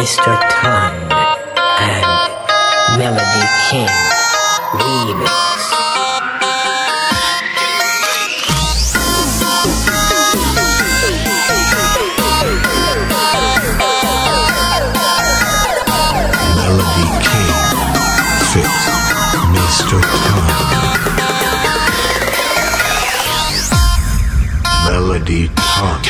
Mr. Tan and Melody King remix. Melody King feat. Mr. Tan. Melody Tan. Melody King feat. Mr. Tan. Melody Tan.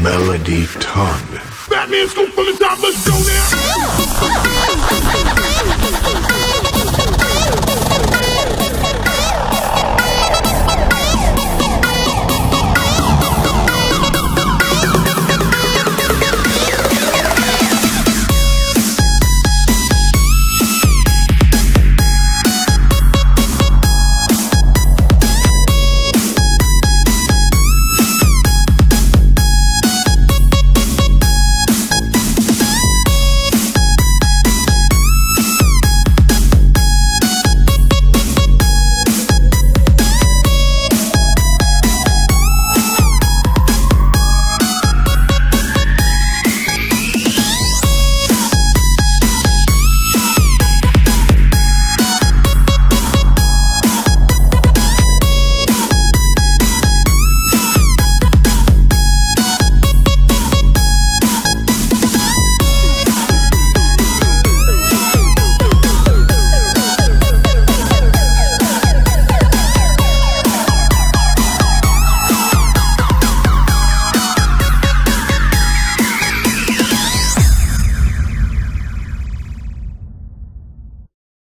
Melody Tongue. Batman's gonna pull it down, let's go now.